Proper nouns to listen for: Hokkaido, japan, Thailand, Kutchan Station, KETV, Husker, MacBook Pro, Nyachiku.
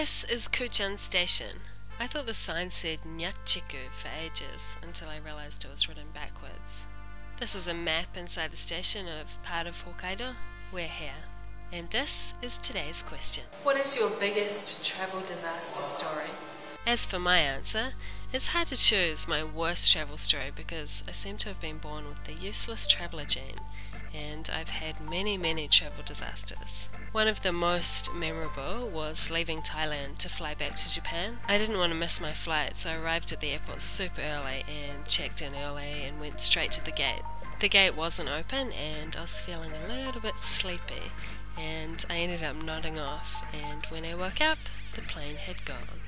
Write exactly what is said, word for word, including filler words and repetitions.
This is Kutchan Station. I thought the sign said Nyachiku for ages until I realised it was written backwards. This is a map inside the station of part of Hokkaido. We're here. And this is today's question. What is your biggest travel disaster story? As for my answer, it's hard to choose my worst travel story because I seem to have been born with the useless traveller gene, and I've had many many travel disasters. One of the most memorable was leaving Thailand to fly back to Japan. I didn't want to miss my flight, so I arrived at the airport super early and checked in early and went straight to the gate. The gate wasn't open and I was feeling a little bit sleepy, and I ended up nodding off, and when I woke up the plane had gone.